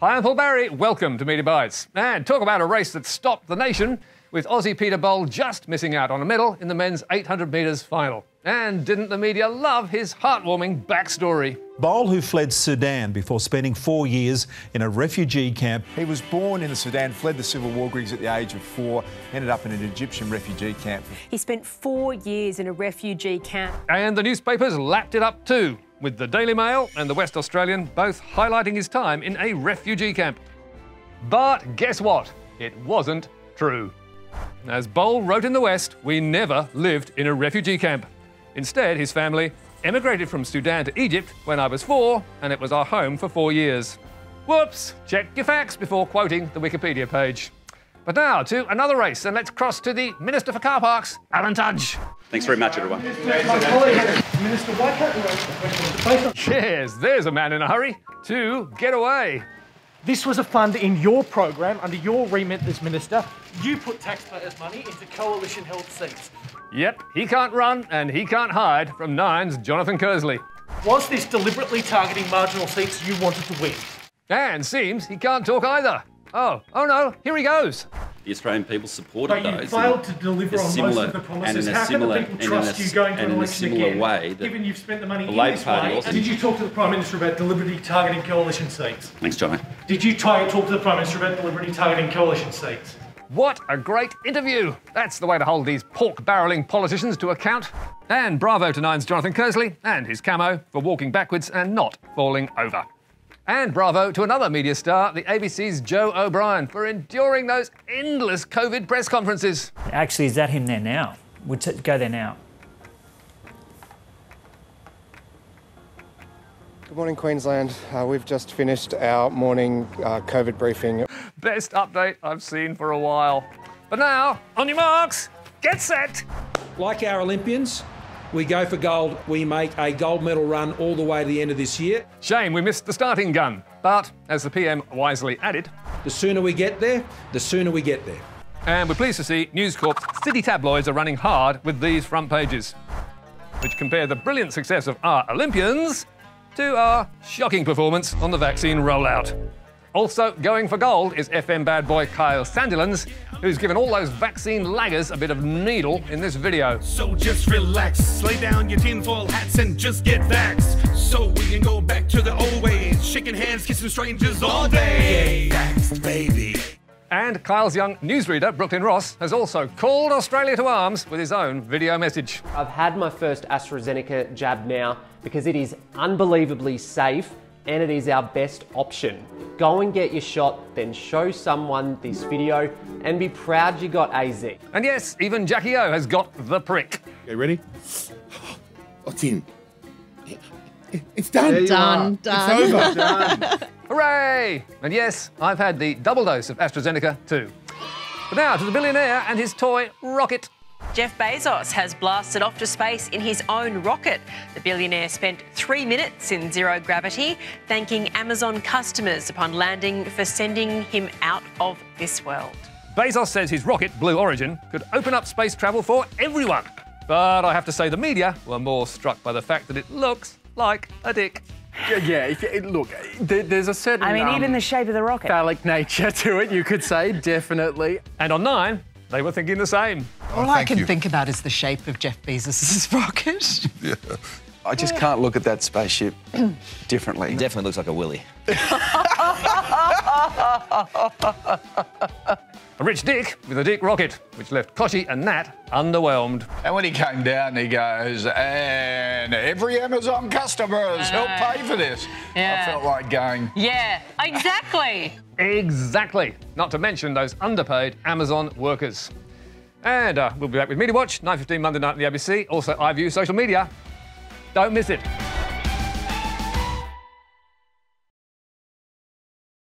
Hi, I'm Paul Barry. Welcome to Media Bites. And talk about a race that stopped the nation, with Aussie Peter Bol just missing out on a medal in the men's 800 metres final. And didn't the media love his heartwarming backstory? Bol, who fled Sudan before spending 4 years in a refugee camp. He was born in Sudan, fled the civil war Greeks at the age of 4, ended up in an Egyptian refugee camp. He spent 4 years in a refugee camp. And the newspapers lapped it up too, with the Daily Mail and the West Australian both highlighting his time in a refugee camp. But guess what? It wasn't true. As Bol wrote in the West, we never lived in a refugee camp. Instead, his family emigrated from Sudan to Egypt when I was 4, and it was our home for 4 years. Whoops! Check your facts before quoting the Wikipedia page. But now to another race, and let's cross to the Minister for Car Parks, Alan Tudge. Thanks very much, everyone. Yes, there's a man in a hurry to get away. This was a fund in your program, under your remit as Minister. You put taxpayers' money into coalition-held seats. Yep, he can't run and he can't hide from Nine's Jonathan Kersley. Was this deliberately targeting marginal seats you wanted to win? And seems he can't talk either. Oh no, here he goes. The Australian people supported those. But you failed to deliver on most of the promises. How can the people trust you going to an election again, given you've spent the money in this way? Did you talk to the Prime Minister about deliberately targeting coalition seats? Thanks, Johnny. Did you talk to the Prime Minister about deliberately targeting coalition seats? What a great interview. That's the way to hold these pork-barrelling politicians to account. And bravo to Nine's Jonathan Kersley and his camo for walking backwards and not falling over. And bravo to another media star, the ABC's Joe O'Brien, for enduring those endless COVID press conferences. Actually, is that him there now? We'll go there now. Good morning, Queensland. We've just finished our morning COVID briefing. Best update I've seen for a while. But now, on your marks, get set. Like our Olympians, we go for gold. We make a gold medal run all the way to the end of this year. Shame we missed the starting gun. But, as the PM wisely added, the sooner we get there, the sooner we get there. And we're pleased to see News Corp's city tabloids are running hard with these front pages, which compare the brilliant success of our Olympians to our shocking performance on the vaccine rollout. Also going for gold is FM bad boy Kyle Sandilands, who's given all those vaccine laggers a bit of needle in this video. So just relax, lay down your tinfoil hats and just get vaxxed, so we can go back to the old ways, shaking hands, kissing strangers all day. Get vaxxed, baby. And Kyle's young newsreader, Brooklyn Ross, has also called Australia to arms with his own video message. I've had my first AstraZeneca jab now because it is unbelievably safe and it is our best option. Go and get your shot, then show someone this video and be proud you got AZ. And yes, even Jackie O has got the prick. Okay, ready? It's in. It's done. Done. It's over. Done. Hooray! And yes, I've had the double dose of AstraZeneca too. But now to the billionaire and his toy rocket. Jeff Bezos has blasted off to space in his own rocket. The billionaire spent 3 minutes in zero gravity, thanking Amazon customers upon landing for sending him out of this world. Bezos says his rocket, Blue Origin, could open up space travel for everyone. But I have to say the media were more struck by the fact that it looks like a dick. Yeah, look, there's a certain... I mean, even the shape of the rocket. Phallic nature to it, you could say, definitely. And on Nine, they were thinking the same. All I can think about is the shape of Jeff Bezos' rocket. Yeah. I just can't look at that spaceship differently. It definitely looks like a willy. A rich dick with a dick rocket, which left Koshi and Nat underwhelmed. And when he came down, he goes, and every Amazon customer has helped pay for this. Yeah. I felt like going... Yeah, exactly. Exactly. Not to mention those underpaid Amazon workers. And we'll be back with Media Watch, 9:15 Monday night on the ABC. Also, iView social media. Don't miss it.